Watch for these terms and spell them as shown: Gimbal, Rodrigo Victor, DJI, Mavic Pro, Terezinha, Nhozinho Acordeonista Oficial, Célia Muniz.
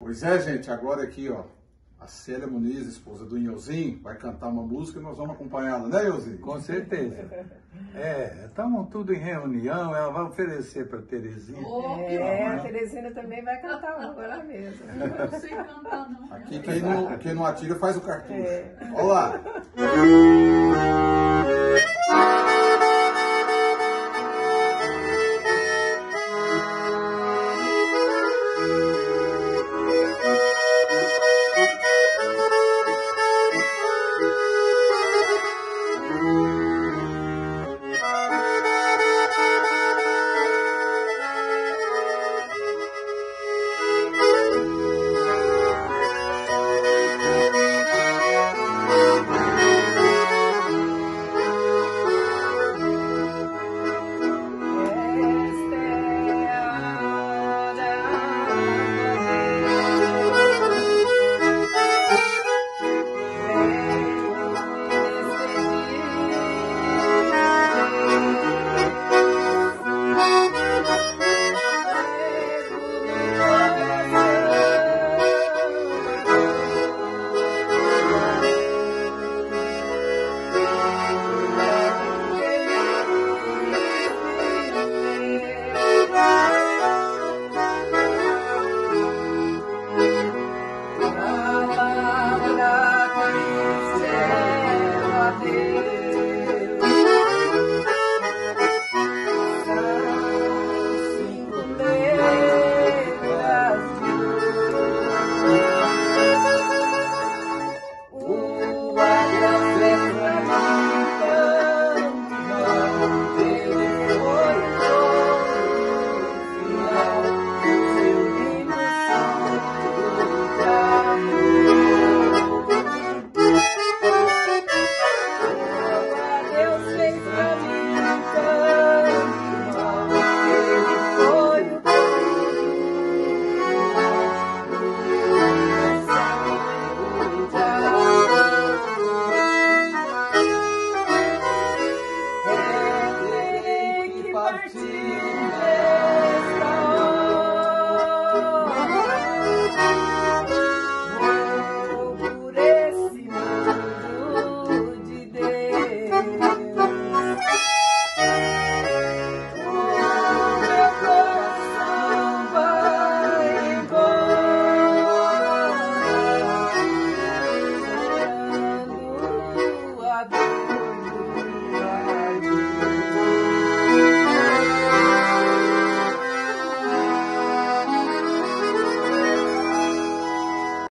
Pois é, gente, agora aqui, ó, a Célia Muniz, esposa do Nhozinho, vai cantar uma música e nós vamos acompanhá-la, né, Nhozinho? Com certeza. É, estamos tudo em reunião, ela vai oferecer para a Terezinha. A Terezinha também vai cantar uma, ela mesma. Eu não sei cantar, não. Aqui quem não atira faz o cartucho. Olha lá.